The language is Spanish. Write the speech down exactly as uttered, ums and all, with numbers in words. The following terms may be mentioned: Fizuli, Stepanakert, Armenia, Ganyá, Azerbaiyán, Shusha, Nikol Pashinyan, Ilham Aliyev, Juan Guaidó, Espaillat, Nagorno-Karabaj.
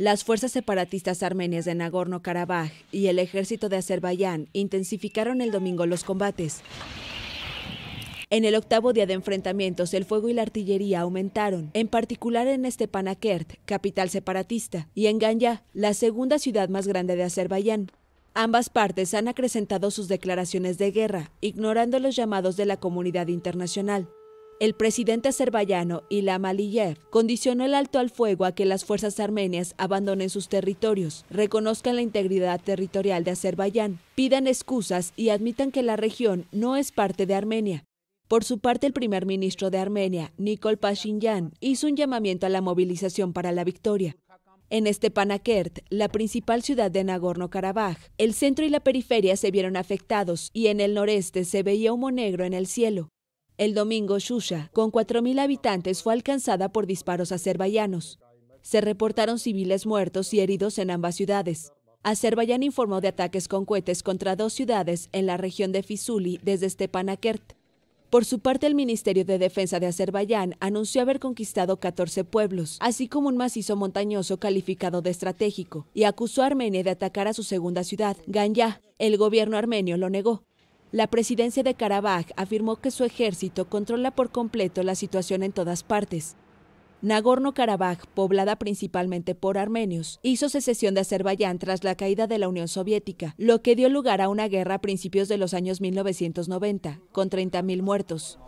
Las fuerzas separatistas armenias de Nagorno-Karabaj y el ejército de Azerbaiyán intensificaron el domingo los combates. En el octavo día de enfrentamientos, el fuego y la artillería aumentaron, en particular en Stepanakert, capital separatista, y en Ganyá, la segunda ciudad más grande de Azerbaiyán. Ambas partes han acrecentado sus declaraciones de guerra, ignorando los llamados de la comunidad internacional. El presidente azerbaiyano Ilham Aliyev condicionó el alto al fuego a que las fuerzas armenias abandonen sus territorios, reconozcan la integridad territorial de Azerbaiyán, pidan excusas y admitan que la región no es parte de Armenia. Por su parte, el primer ministro de Armenia, Nikol Pashinyan, hizo un llamamiento a la movilización para la victoria. En Stepanakert, la principal ciudad de Nagorno-Karabaj, el centro y la periferia se vieron afectados y en el noreste se veía humo negro en el cielo. El domingo, Shusha, con cuatro mil habitantes, fue alcanzada por disparos azerbaiyanos. Se reportaron civiles muertos y heridos en ambas ciudades. Azerbaiyán informó de ataques con cohetes contra dos ciudades en la región de Fizuli desde Stepanakert. Por su parte, el Ministerio de Defensa de Azerbaiyán anunció haber conquistado catorce pueblos, así como un macizo montañoso calificado de estratégico, y acusó a Armenia de atacar a su segunda ciudad, Ganyá. El gobierno armenio lo negó. La presidencia de Karabaj afirmó que su ejército controla por completo la situación en todas partes. Nagorno-Karabaj, poblada principalmente por armenios, hizo secesión de Azerbaiyán tras la caída de la Unión Soviética, lo que dio lugar a una guerra a principios de los años mil novecientos noventa, con treinta mil muertos.